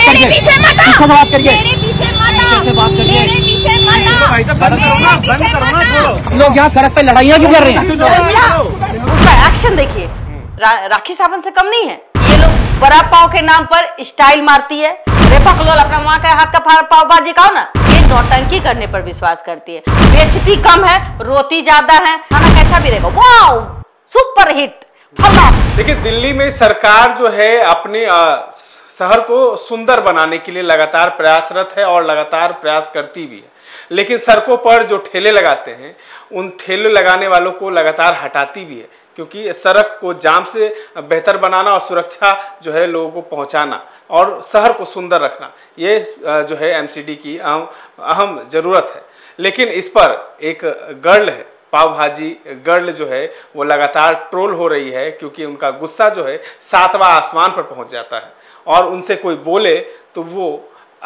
बात करिए, पीछे बात करिए, पीछे बात करिए। हम लोग यहाँ सड़क पे लड़ाइयाँ क्यों कर रहे हैं? उसका एक्शन देखिए, राखी सावंत से कम नहीं है। ये लोग बड़ा पाव के नाम पर स्टाइल मारती है। अपना माँ का हाथ का पाव भाजी खाओ ना। ये नौटंकी करने पर विश्वास करती है, बेचती कम है, रोती ज्यादा है। खाना कैसा भी रहेगा, वाव सुपर हिट। देखिए दिल्ली में सरकार जो है अपने शहर को सुंदर बनाने के लिए लगातार प्रयासरत है और लगातार प्रयास करती भी है, लेकिन सड़कों पर जो ठेले लगाते हैं उन ठेले लगाने वालों को लगातार हटाती भी है, क्योंकि सड़क को जाम से बेहतर बनाना और सुरक्षा जो है लोगों को पहुंचाना और शहर को सुंदर रखना, ये जो है MCD की अहम जरूरत है। लेकिन इस पर एक गर्ल है, पाव भाजी गर्ल जो है वो लगातार ट्रोल हो रही है, क्योंकि उनका गुस्सा जो है 7वां आसमान पर पहुंच जाता है और उनसे कोई बोले तो वो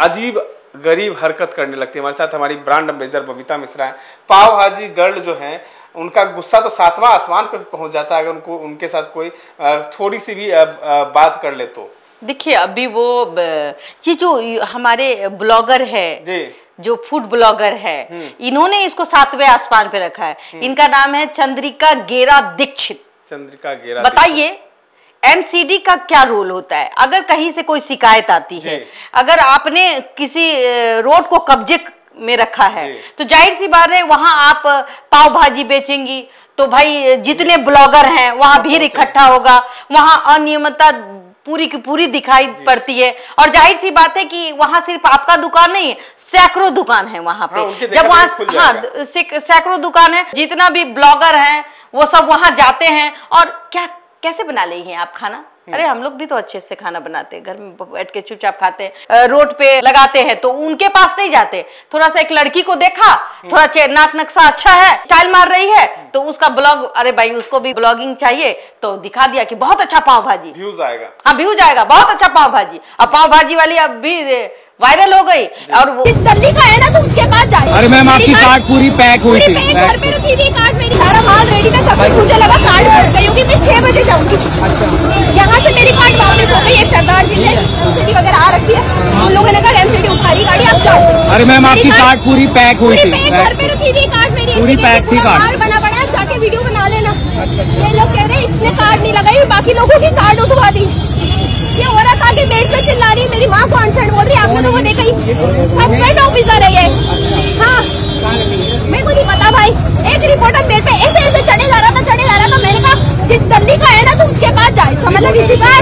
अजीब गरीब हरकत करने लगती है। हमारे साथ हमारी ब्रांड एम्बेसडर बबीता मिश्रा है। पाव भाजी गर्ल जो है उनका गुस्सा तो 7वां आसमान पर पहुंच जाता है अगर उनको उनके साथ कोई थोड़ी सी भी बात कर ले तो। देखिए अभी वो ये जो हमारे ब्लॉगर है जी, जो फूड ब्लॉगर है, इन्होंने इसको 7वें आसमान पे रखा है। इनका नाम है चंद्रिका गेरा दीक्षित। चंद्रिका गेरा, बताइए MCD का क्या रोल होता है? अगर कहीं से कोई शिकायत आती है, अगर आपने किसी रोड को कब्जे में रखा है तो जाहिर सी बात है वहां आप पाव भाजी बेचेंगी तो भाई जितने ब्लॉगर हैं वहां भीड़ इकट्ठा होगा, वहां अनियमितता पूरी की पूरी दिखाई पड़ती है और जाहिर सी बात है कि वहाँ सिर्फ आपका दुकान नहीं है, सैकड़ों दुकान है वहाँ पे। हाँ, जब वहाँ हाँ सैकड़ों दुकान है, जितना भी ब्लॉगर हैं वो सब वहाँ जाते हैं और क्या कैसे बना ले हैं आप खाना? अरे हम लोग भी तो अच्छे से खाना बनाते हैं, घर में बैठ के चुपचाप खाते हैं, रोड पे लगाते हैं तो उनके पास नहीं जाते। थोड़ा सा एक लड़की को देखा, थोड़ा नाक नक्शा अच्छा है, स्टाइल मार रही है तो उसका ब्लॉग, अरे भाई उसको भी ब्लॉगिंग चाहिए तो दिखा दिया कि बहुत अच्छा पाव भाजी, व्यूज आएगा। हाँ व्यूज आएगा, बहुत अच्छा पाव भाजी। अब पाव भाजी वाली अब भी वायरल हो गई और वो गली का है ना तो उसके पास जाए। अरे मैम आपकी कार्ड पूरी पैक हुई थी, घर पे रखी हुई कार्ड, मेरी सारा माल रेडी था, सब कुछ। मुझे लगा कार्ड फट गई होगी, मैं 6 बजे जाऊंगी, यहाँ से मेरी कार्ड वापस हो गई। एक सरदार जी ने MCD वगैरह आ रखी है, हम लोगों ने कहा MCD उठाई गाड़ी आप जाओ। अरे मैम आपकी कार्ड पूरी पैक हुई थी, घर पे रखी हुई कार्ड, मेरी पूरी पैक थी, कार्ड बना पड़ा है, जाके वीडियो बना लेना। ये लोग कह रहे इसने कार्ड नहीं लगाई, बाकी लोगों की कार्ड उठवा दी। ये हो रहा था कि बेड पे चिल्ला रही, मेरी माँ को अनशन बोल रही, आपने तो वो देखा ही, हस्बैंड ऑफिसर है ये। हाँ मेरे को नहीं पता भाई, एक रिपोर्टर बेड पे ऐसे ऐसे चढ़े जा रहा था। मैंने कहा जिस गली का है ना तो उसके पास जाए, इसका मतलब इसी का है।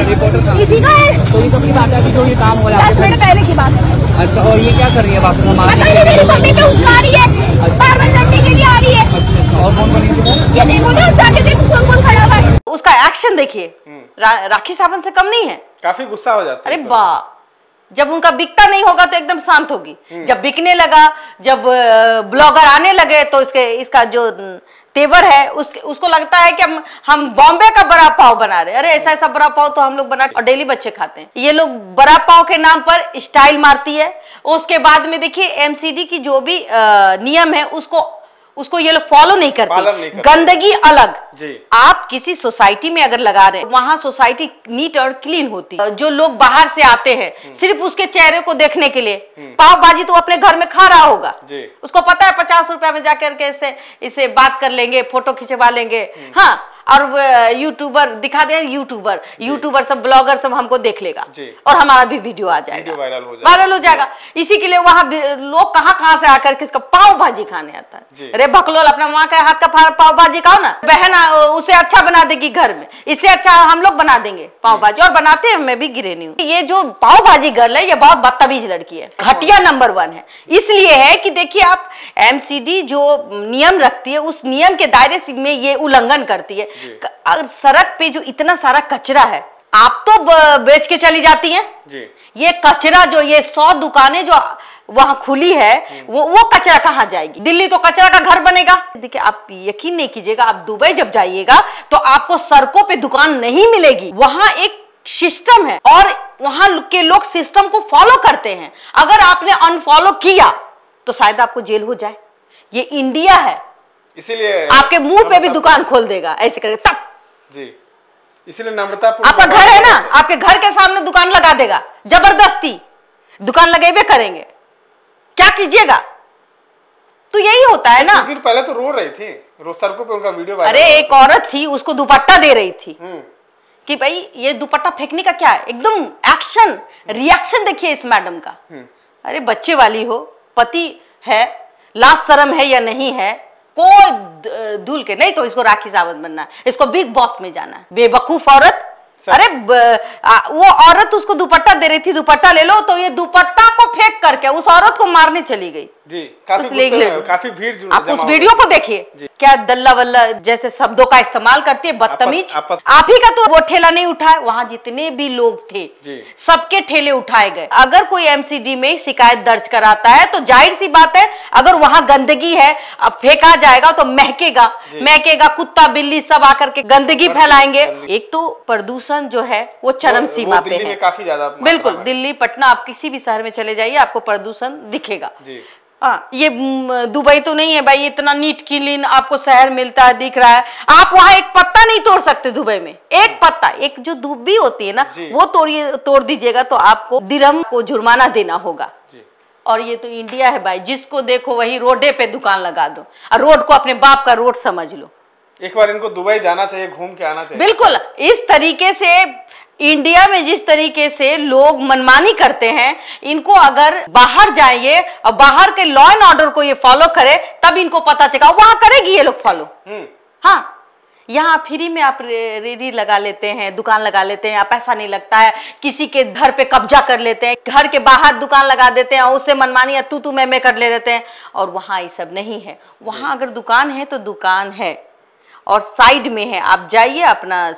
10 मिनट पहले की बात है। अच्छा और ये क्या कर रही है? मेरी मम्मी पे उठा रही है, बार बार लड़ने के लिए आ रही है। ये देखो ना जाके देखो कौन खड़ा हुआ है। उसका एक्शन देखिए, राखी सावंत से कम नहीं है, काफी गुस्सा हो जाता है। अरे वाह, जब उनका बिकता नहीं होगा तो एकदम शांत होगी, जब बिकने लगा, जब ब्लॉगर आने लगे तो इसका जो तेवर है उसको लगता है कि हम बॉम्बे का बड़ा पाव बना रहे। अरे ऐसा ऐसा बड़ा पाव तो हम लोग बना और डेली बच्चे खाते हैं। ये लोग बड़ा पाव के नाम पर स्टाइल मारती है। उसके बाद में देखिए MCD की जो भी नियम है उसको ये लोग फॉलो नहीं करते। गंदगी अलग जी। आप किसी सोसाइटी में अगर लगा रहे हैं वहाँ सोसाइटी नीट और क्लीन होती है। जो लोग बाहर से आते हैं सिर्फ उसके चेहरे को देखने के लिए, पाव भाजी तो अपने घर में खा रहा होगा जी। उसको पता है 50 रुपया में जाकर के इसे बात कर लेंगे, फोटो खिंचवा लेंगे। हाँ और यूट्यूबर दिखा दे, यूट्यूबर सब ब्लॉगर सब हमको देख लेगा और हमारा भी वीडियो आ जाएगा, वायरल हो जाएगा। इसी के लिए वहाँ लोग कहाँ से आकर किसका पाव भाजी खाने आता है। अरे बकलोल, अपना माँ के हाथ का पाव भाजी खाओ ना, बहन उसे अच्छा बना देगी घर में, इससे अच्छा हम लोग बना देंगे पाव भाजी। और बनाते हैं, मैं भी गिरे नहीं हूँ। ये जो पाव भाजी गर्ल है ये बहुत बदतमीज लड़की है, घटिया नंबर 1 है। इसलिए है कि देखिए आप MCD जो नियम रखती है उस नियम के दायरे में ये उल्लंघन करती है। और सड़क पे जो इतना सारा कचरा है आप तो बेच के चली जाती हैं जी। ये कचरा जो ये 100 दुकानें जो वहाँ खुली है वो कचरा कहाँ जाएगी? दिल्ली तो कचरा का घर बनेगा। देखिए आप यकीन नहीं कीजिएगा, आप दुबई जब जाइएगा तो आपको सड़कों पे दुकान नहीं मिलेगी। वहाँ एक सिस्टम है और वहाँ के लोग सिस्टम को फॉलो करते हैं। अगर आपने अनफॉलो किया तो शायद आपको जेल हो जाए। ये इंडिया है, इसीलिए आपके मुंह पे भी दुकान खोल देगा, ऐसे करेगा तब जी। इसीलिए नम्रता, आपका घर है ना, आपके घर के सामने दुकान लगा देगा जबरदस्ती। दुकान लगेबे करेंगे, क्या कीजिएगा? तो यही होता है ना। कुछ दिन पहले तो रो रही थी, रो सड़कों पे उनका वीडियो। अरे एक औरत थी, उसको दुपट्टा दे रही थी कि भाई ये दुपट्टा फेंकने का क्या है। एकदम एक्शन रिएक्शन देखिए इस मैडम का। अरे बच्चे वाली हो, पति है, लाज शर्म है या नहीं है? कोई धूल के नहीं तो इसको राखी सावंत बनना है, इसको बिग बॉस में जाना है। बेवकूफ औरत। अरे वो औरत उसको दुपट्टा दे रही थी, दुपट्टा ले लो, तो ये दुपट्टा को फेंक करके उस औरत को मारने चली गई जी। काफी भीड़ जुड़ी। आप उस वीडियो को देखिए, क्या दल्ला वल्ला जैसे शब्दों का इस्तेमाल करती है, बदतमीज। आप ही का तो वो ठेला नहीं उठाए, वहाँ जितने भी लोग थे सबके ठेले उठाए गए। अगर कोई एमसीडी में शिकायत दर्ज कराता है तो जाहिर सी बात है, अगर वहाँ गंदगी है अब फेंका जाएगा तो महकेगा, महकेगा कुत्ता बिल्ली सब आकर के गंदगी फैलाएंगे। एक तो प्रदूषण जो है वो चरम सीमा पे है, काफी ज्यादा। बिल्कुल, दिल्ली पटना आप किसी भी शहर में चले जाइए आपको प्रदूषण दिखेगा। हाँ, ये दुबई तो नहीं है भाई, इतना नीट क्लीन आपको शहर मिलता है, दिख रहा है। आप वहाँ एक पत्ता नहीं तोड़ सकते दुबई में, एक पत्ता, एक जो दुब्बी होती है ना वो तोड़ दीजिएगा तो आपको दिरहम को जुर्माना देना होगा। और ये तो इंडिया है भाई, जिसको देखो वही रोडे पे दुकान लगा दो और रोड को अपने बाप का रोड समझ लो। एक बार इनको दुबई जाना चाहिए, घूम के आना चाहिए। बिल्कुल, इस तरीके से इंडिया में जिस तरीके से लोग मनमानी करते हैं, इनको अगर बाहर जाइए और बाहर के लॉ एंड ऑर्डर को ये फॉलो करे तब इनको पता चलेगा, वहां करेगी ये लोग फॉलो। हाँ, यहाँ फ्री में आप रेडी लगा लेते हैं, दुकान लगा लेते हैं, पैसा नहीं लगता है, किसी के घर पे कब्जा कर लेते हैं, घर के बाहर दुकान लगा देते हैं और उससे मनमानी या तू मैं कर ले लेते हैं। और वहाँ ये सब नहीं है, वहाँ अगर दुकान है तो दुकान है और साइड में है, आप जाइए अपना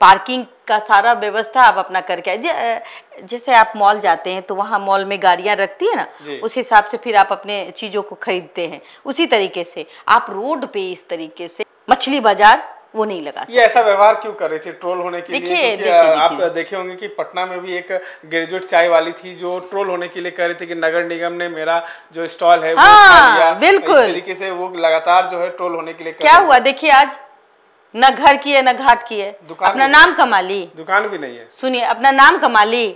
पार्किंग का सारा व्यवस्था आप अपना करके आइए। जैसे आप मॉल जाते हैं तो वहाँ मॉल में गाड़ियाँ रखती है ना, उस हिसाब से फिर आप अपने चीज़ों को खरीदते हैं। उसी तरीके से आप रोड पे इस तरीके से मछली बाजार वो नहीं लगा सकते। ये ऐसा व्यवहार क्यों कर रही थी, ट्रोल होने के लिए? आप देखे होंगे कि पटना में भी एक ग्रेजुएट चाय वाली थी जो ट्रोल होने के लिए कर रही थी कि नगर निगम ने मेरा जो स्टॉल है वो उठा लिया। बिल्कुल, इस तरीके से वो लगातार जो है ट्रोल होने के लिए। क्या हुआ देखिए, आज न घर की है न घाट की है, अपना नाम कमा ली, दुकान भी नहीं है। सुनिए, अपना नाम कमा ली,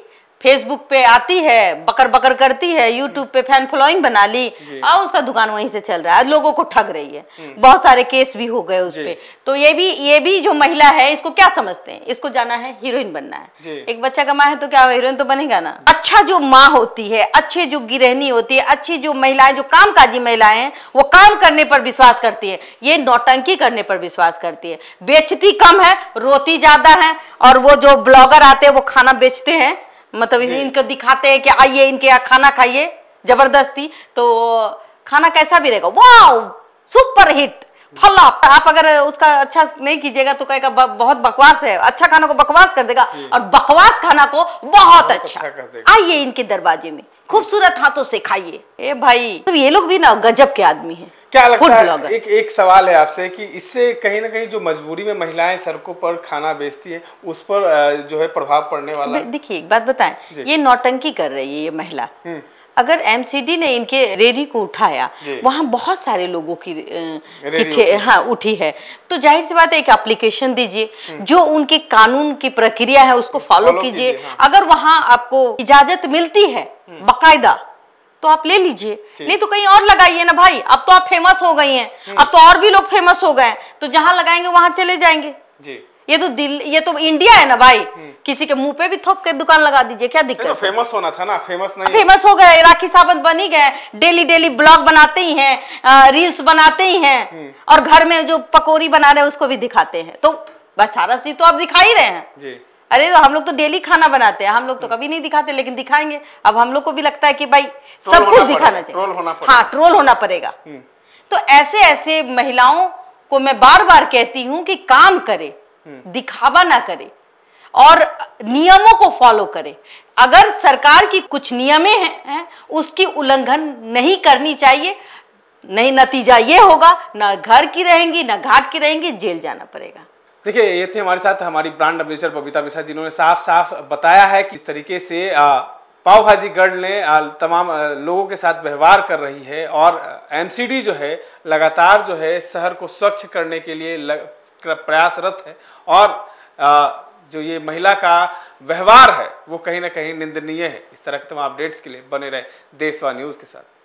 फेसबुक पे आती है, बकर बकर करती है, यूट्यूब पे फैन फॉलोइंग बना ली और उसका दुकान वहीं से चल रहा है, लोगों को ठग रही है, बहुत सारे केस भी हो गए उस पे। तो ये भी जो महिला है, इसको क्या समझते हैं, इसको जाना है हीरोइन बनना है। एक बच्चा का माँ है तो क्या हीरोइन तो बनेगा ना। अच्छा जो माँ होती है, अच्छे जो गृहिणी होती है, अच्छी जो महिलाएं, जो कामकाजी महिलाएं हैं, वो काम करने पर विश्वास करती है, ये नौटंकी करने पर विश्वास करती है। बेचती कम है, रोती ज्यादा है। और वो जो ब्लॉगर आते हैं वो खाना बेचते हैं, मतलब इनको दिखाते हैं कि आइए इनके यहाँ खाना खाइए जबरदस्ती, तो खाना कैसा भी रहेगा, वाओ सुपर हिट फ्लॉप। आप अगर उसका अच्छा नहीं कीजिएगा तो कहेगा बहुत बकवास है, अच्छा खाना को बकवास कर देगा और बकवास खाना को बहुत अच्छा। आइए इनके दरवाजे में, खूबसूरत हाथों से खाइए। ए भाई, तो ये लोग भी ना गजब के आदमी हैं। क्या लगता है, एक सवाल है आपसे कि इससे कहीं ना कहीं जो मजबूरी में महिलाएं सड़कों पर खाना बेचती है उस पर जो है प्रभाव पड़ने वाला? देखिए एक बात बताएं, ये नौटंकी कर रही है ये महिला। अगर एमसीडी ने इनके रेडी को उठाया, वहाँ बहुत सारे लोगों की हाँ उठी है, तो जाहिर सी बात है एक एप्लीकेशन दीजिए, जो उनके कानून की प्रक्रिया है उसको फॉलो कीजिए। अगर वहाँ आपको इजाजत मिलती है बाकायदा तो आप ले लीजिए, नहीं तो कहीं और लगाइए ना भाई। अब तो आप फेमस हो गई हैं, अब तो और भी लोग फेमस हो गए हैं, तो जहाँ लगाएंगे वहाँ चले जाएंगे। ये तो इंडिया है ना भाई, किसी के मुंह पे भी थोप के दुकान लगा दीजिए, क्या दिक्कत है? फेमस होना था ना, फेमस नहीं, फेमस हो गए, राखी सावंत बन ही गए। डेली ब्लॉग बनाते ही हैं, रील्स बनाते ही हैं और घर में जो पकौड़ी बना रहे हैं उसको भी दिखाते हैं, तो बस सारा चीज तो आप दिखा ही रहे हैं जी। अरे तो हम लोग तो डेली खाना बनाते हैं, हम लोग तो कभी नहीं दिखाते, लेकिन दिखाएंगे। अब हम लोग को भी लगता है कि भाई सब कुछ दिखाना चाहिए, हाँ ट्रोल होना पड़ेगा। तो ऐसे महिलाओं को मैं बार बार कहती हूँ कि काम करे, दिखावा ना करे और नियमों को फॉलो करे। अगर सरकार की कुछ नियमें हैं उसकी उल्लंघन नहीं करनी चाहिए, नहीं नतीजा ये होगा ना घर की रहेंगी ना घाट की रहेंगी, जेल जाना पड़ेगा। देखिए ये थे हमारे साथ हमारी ब्रांड एम्बेसडर बबीता मिश्रा, जिन्होंने साफ साफ बताया है किस तरीके से पाव भाजी गर्ल ने तमाम लोगों के साथ व्यवहार कर रही है और एमसीडी जो है लगातार जो है शहर को स्वच्छ करने के लिए प्रयासरत है और जो ये महिला का व्यवहार है वो कहीं ना कहीं निंदनीय है। इस तरह के तमाम अपडेट्स के लिए बने रहे देशवा न्यूज़ के साथ।